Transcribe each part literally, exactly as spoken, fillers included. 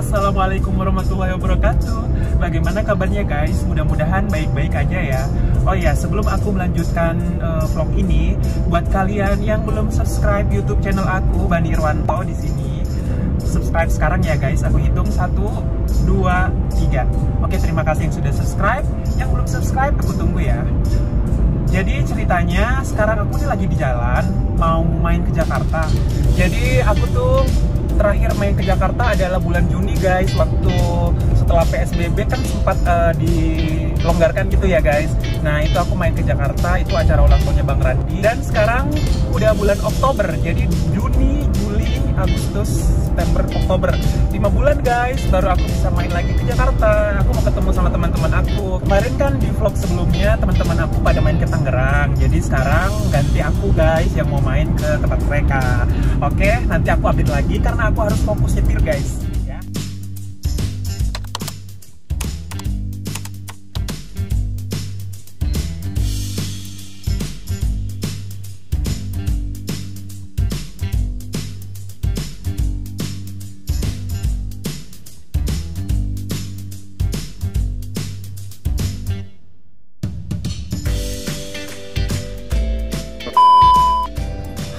Assalamualaikum warahmatullahi wabarakatuh. Bagaimana kabarnya guys? Mudah-mudahan baik-baik aja ya. Oh ya, sebelum aku melanjutkan uh, vlog ini, buat kalian yang belum subscribe YouTube channel aku Bani Irwanto di sini, subscribe sekarang ya guys. Aku hitung satu, dua, tiga. Oke, terima kasih yang sudah subscribe. Yang belum subscribe aku tunggu ya. Jadi ceritanya sekarang aku ini lagi di jalan mau main ke Jakarta. Jadi aku tuh terakhir main ke Jakarta adalah bulan Juni guys, waktu setelah P S B B kan sempat uh, dilonggarkan gitu ya guys. Nah itu aku main ke Jakarta, itu acara ulang tahunnya Bang Randi. Dan sekarang udah bulan Oktober, jadi Juni, Juli, Agustus, September, Oktober, lima bulan guys baru aku bisa main lagi ke Jakarta. Aku mau ketemu sama teman-teman aku. Kemarin kan di vlog sebelumnya teman-teman aku pada main ke Tangerang, jadi sekarang ganti aku guys yang mau main ke tempat mereka. Oke, nanti aku update lagi karena aku harus fokus nyetir guys ya.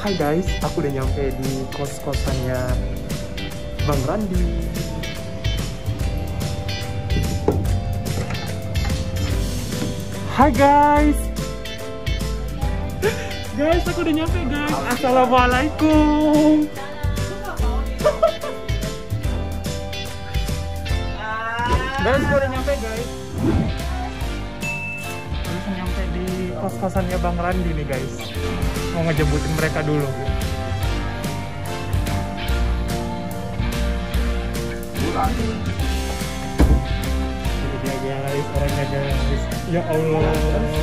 Hai guys, aku udah nyampe di kos-kosannya Bang Randi. Hai guys, guys aku udah nyampe guys. Assalamualaikum. Guys aku udah nyampe guys. Terus nyampe di kos-kosannya Bang Randi nih guys. Mau ngejebutin mereka dulu. Ini dia guys, orangnya guys. Ya Allah,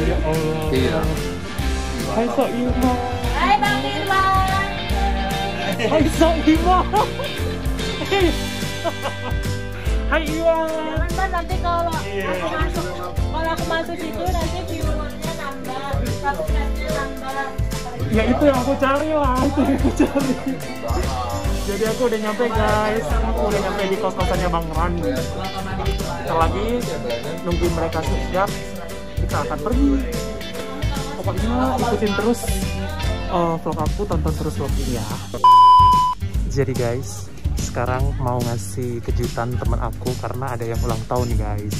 ya Allah. Iya. Hai Soima. Hai Bang Irwan. Hai Soima. Hai Iwan. Jangan Bang, nanti kalau yeah. aku masuk, kalau aku masuk situ nanti viewernya tambah, subscribe-nya tambah. Ya itu yang aku cari lah, itu yang aku cari. Jadi aku udah nyampe guys, aku udah nyampe di kos-kosannya Bang Randi. Setelah lagi nungguin mereka siap, kita akan pergi. Pokoknya ikutin terus uh, vlog aku, tonton terus vlog ini ya. Jadi guys, sekarang mau ngasih kejutan teman aku karena ada yang ulang tahun nih guys.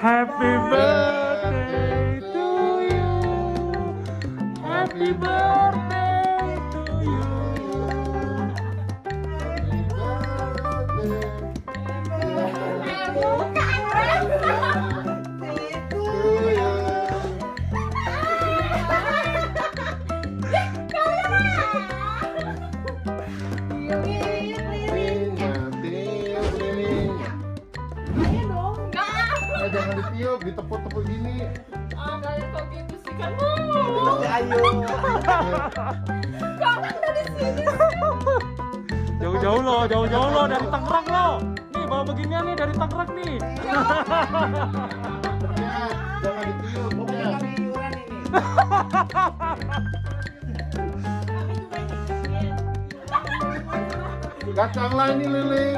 Happy birthday to you. Happy birthday to you. Happy birthday. Happy birthday to you. Ditepuk-tepuk gini. Ah, enggak kok gitu sih kan. Ayo. Kau kan dari sini. Jauh-jauh loh, jauh-jauh loh dari Tangerang loh. Nih bawa beginian nih dari Tangerang nih. Jangan ditiup. Bukan hiburan ini. Kacang lah ini lilin.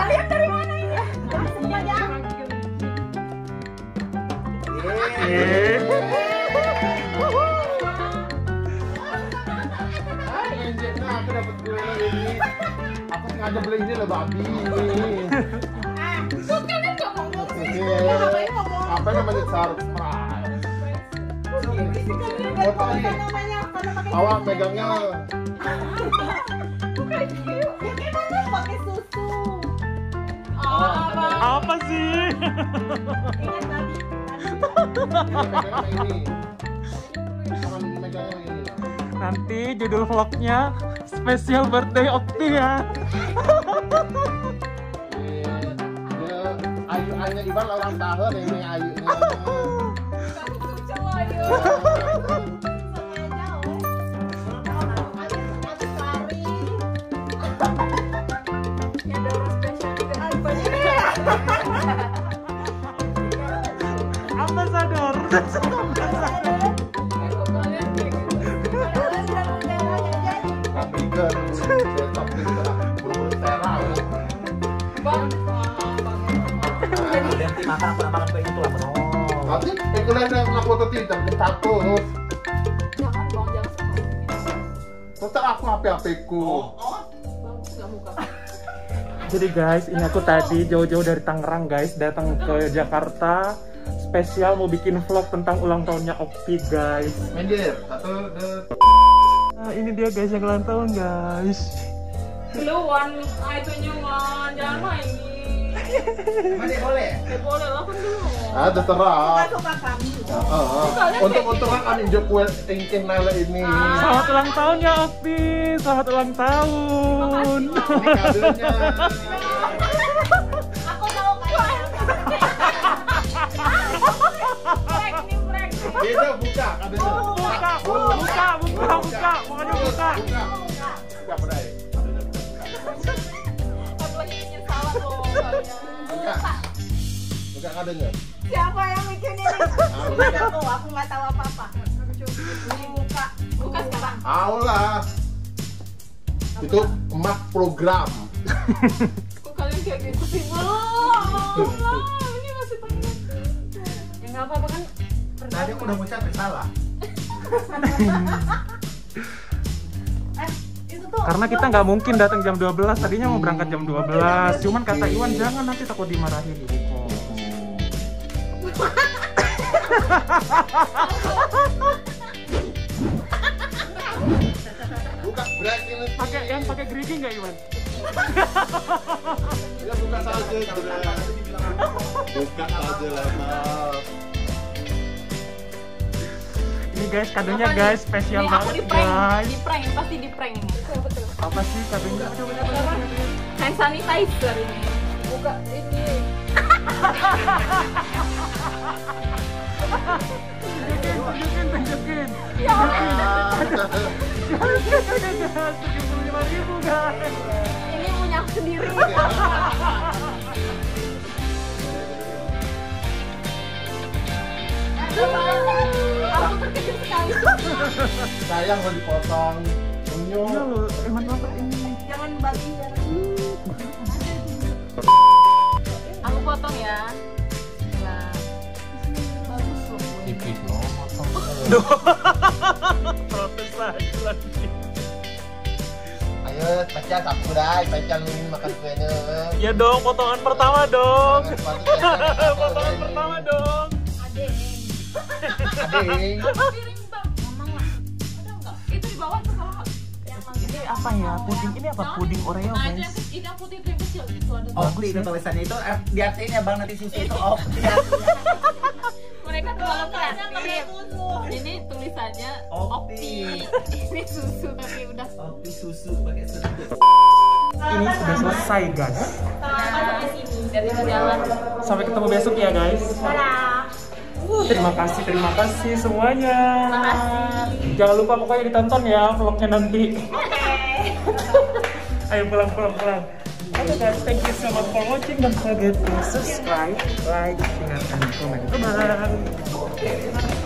Kalian dari mana ini? Masih aja. Aku sengaja beli ini loh babi. Ah, suka kan kok ngomong. Apa namanya surprise? Awak megangnya. Bukan kiu, ini mana pakai susu? Apa sih? Ingat babi. Nanti judul vlognya spesial birthday Okti ya. Ayu-anya Iban ulang tahun ini Ayunya. Ambasador. Jadi guys, ini aku tadi jauh-jauh dari Tangerang guys, datang ke Jakarta spesial mau bikin vlog tentang ulang tahunnya Okti guys. Nah, ini dia guys yang ulang tahun guys. Keluan, itu nyuman, jangan main. Mana boleh? Boleh lah kan dulu. Ah, terserah. Suka kami. Untuk untuk kan injek kue tingkih nela ini. Selamat ulang tahun ya Okti, selamat ulang tahun. Aku tahu kalian. Break nih break. Kita buka, buka, buka, buka, buka, buka, buka. Buka berani. Bukan adanya. Siapa yang bikin ini? Aku, aku nggak tahu apa-apa. Buka, buka sekarang. Aulah. Itu emak program. Kok kalian kayak gitu sih? Wow, ini masih panas. Ya nggak apa-apa kan. Tadi aku udah ngucapin salah. Karena kita nggak mungkin datang jam dua belas, tadinya mau berangkat jam dua belas. Cuman kata Iwan jangan, nanti takut dimarahin ibu. Buka berani lagi. Pakai yang pakai gerigi nggak Iwan? Ya buka saja. Buka saja lah. Ini guys kadonya guys, spesial banget guys. Di prank, pasti di prank ini. Apa sih kadonya? Hand sanitizer ini. Buka ini. Tunjukin, tunjukin, tunjukin. Ya. tujuh puluh lima ribu guys. Ini punya aku sendiri. Aku terkejut sekali. Sayang kalau dipotong. Senyum. Iya loh, emang apa ini? Jangan bagi. Aku potong ya. Nah, bagus loh. Tipis loh, potong. Duh. Protes lagi. Ayo, pecah aku dah, pecah lurin makan kuenya. Ya dong, potongan pertama dong. Potongan pertama dong. Adeng. Piring bang, memang lah. Ada enggak? Itu di bawah tuh kalau ini apa ya? Puding ini apa? Puding Oreo guys. Tidak putih yang kecil gitu ada. Oh, itu tulisannya itu di atasnya bang nanti susu itu off. Mereka kalau kreatif. Ini tulisannya Okti. Ini susu tapi udah. Okti susu pakai susu. Ini sudah selesai guys. Sampai sini dari jalan. Sampai ketemu besok ya guys. Terima kasih, terima kasih semuanya. Terima kasih. Jangan lupa pokoknya ditonton ya vlognya nanti. Okay. Ayo pulang, pulang, pulang. Oke guys, thank you so much for watching. Don't forget to subscribe, like, share, and comment. Bye.